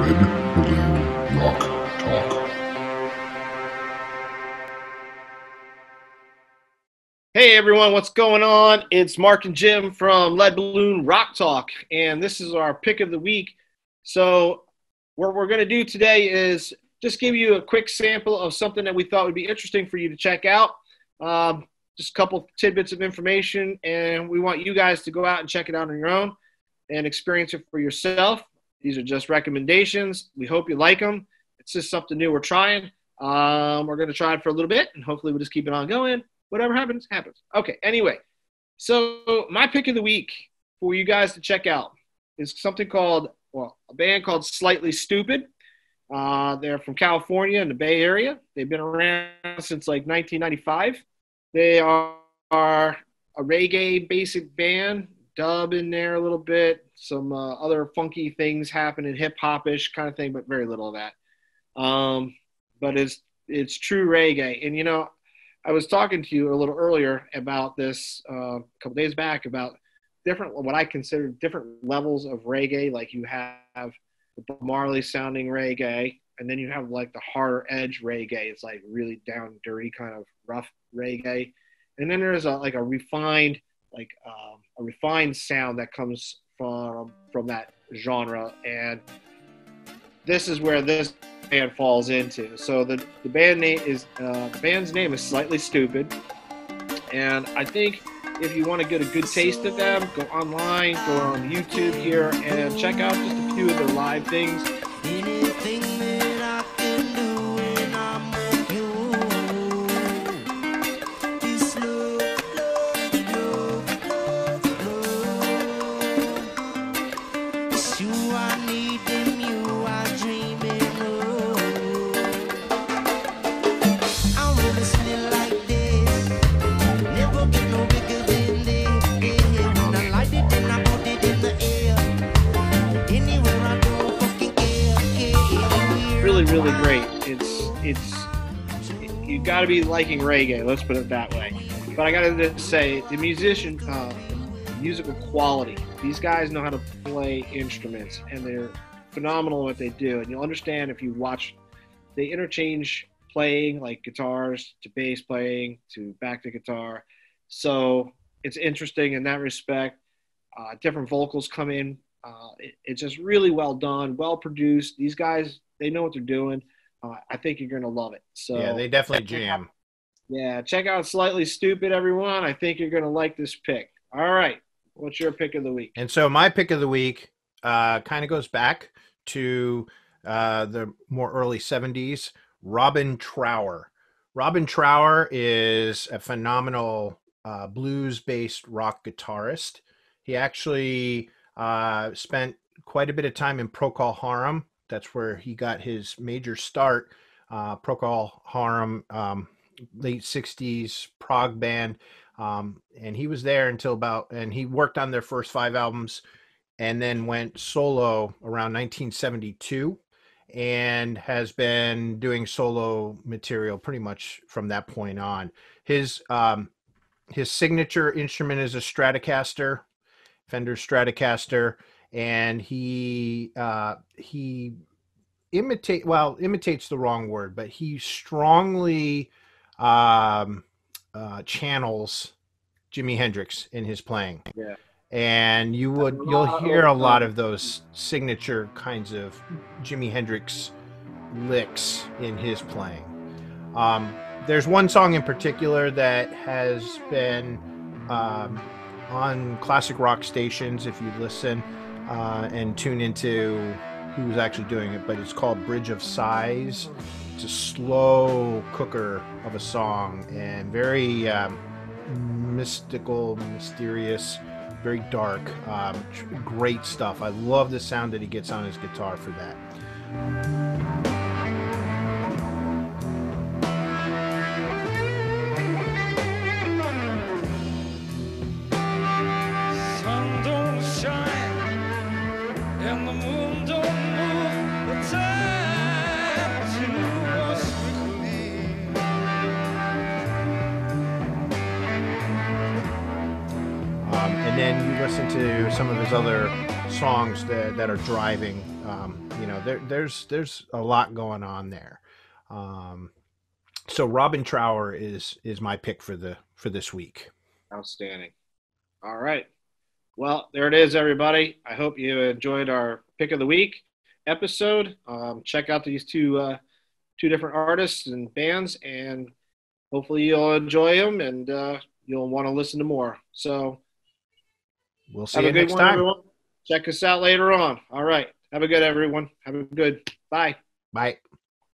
Lead Balloon Rock Talk. Hey everyone, what's going on? It's Mark and Jim from Lead Balloon Rock Talk, and this is our pick of the week. So what we're going to do today is just give you a quick sample of something that we thought would be interesting for you to check out. Just a couple tidbits of information, and we want you guys to go out and check it out on your own and experience it for yourself. These are just recommendations. We hope you like them. It's just something new we're trying. We're going to try it for a little bit, and hopefully we'll just keep it on going. Whatever happens, happens. Okay, anyway. So my pick of the week for you guys to check out is something called, well, a band called Slightly Stoopid. They're from California in the Bay Area. They've been around since like 1995. They are a reggae basic band, dub in there a little bit, some other funky things happening, hip-hop-ish kind of thing, but very little of that. But it's true reggae. And, you know, I was talking to you a little earlier about this a couple days back about different, what I consider different levels of reggae. Like you have the Marley sounding reggae, and then you have like the harder edge reggae. It's like really down dirty kind of rough reggae. And then there's a refined sound that comes from that genre. And this is where this band falls into. So the band's name is Slightly Stoopid, and I think if you want to get a good taste of them, go online, go on YouTube here, and check out just a few of their live things. Anything that I can do when I'm with you. This love. It's you I need and you I dream and love. I want to smell like this. Never get no bigger than this. When I light it and I put it in the air. Really great. You got to be liking reggae, let's put it that way. But I got to say, the musical quality, these guys know how to play instruments, and they're phenomenal at what they do. And you'll understand if you watch, they interchange playing, like guitars to bass playing to back to guitar. So it's interesting in that respect. Different vocals come in. It's just really well done, well produced. These guys, they know what they're doing. I think you're going to love it. So yeah, they definitely jam. Yeah, check out Slightly Stoopid, everyone. I think you're going to like this pick. All right, what's your pick of the week? And so my pick of the week kind of goes back to the more early 70s, Robin Trower. Robin Trower is a phenomenal blues-based rock guitarist. He actually spent quite a bit of time in Procol Harum. That's where he got his major start. Procol Harum, late 60s prog band. And he was there until and he worked on their first 5 albums and then went solo around 1972 and has been doing solo material pretty much from that point on. His signature instrument is a Stratocaster, Fender Stratocaster. And he imitates the wrong word, but he strongly channels Jimi Hendrix in his playing. Yeah. And you'll hear a lot of those signature kinds of Jimi Hendrix licks in his playing. There's one song in particular that has been on classic rock stations, if you listen and tune into who was actually doing it, but it's called Bridge of Sighs. It's a slow cooker of a song and very mystical, mysterious, very dark, great stuff. I love the sound that he gets on his guitar for that. Then you listen to some of his other songs that are driving. You know, there's a lot going on there. So Robin Trower is my pick for this week. Outstanding. All right. Well, there it is, everybody. I hope you enjoyed our pick of the week episode. Check out these two different artists and bands, and hopefully you'll enjoy them and you'll want to listen to more. So we'll see you next time. Everyone. Check us out later on. All right. Have a good, everyone. Have a good. Bye. Bye.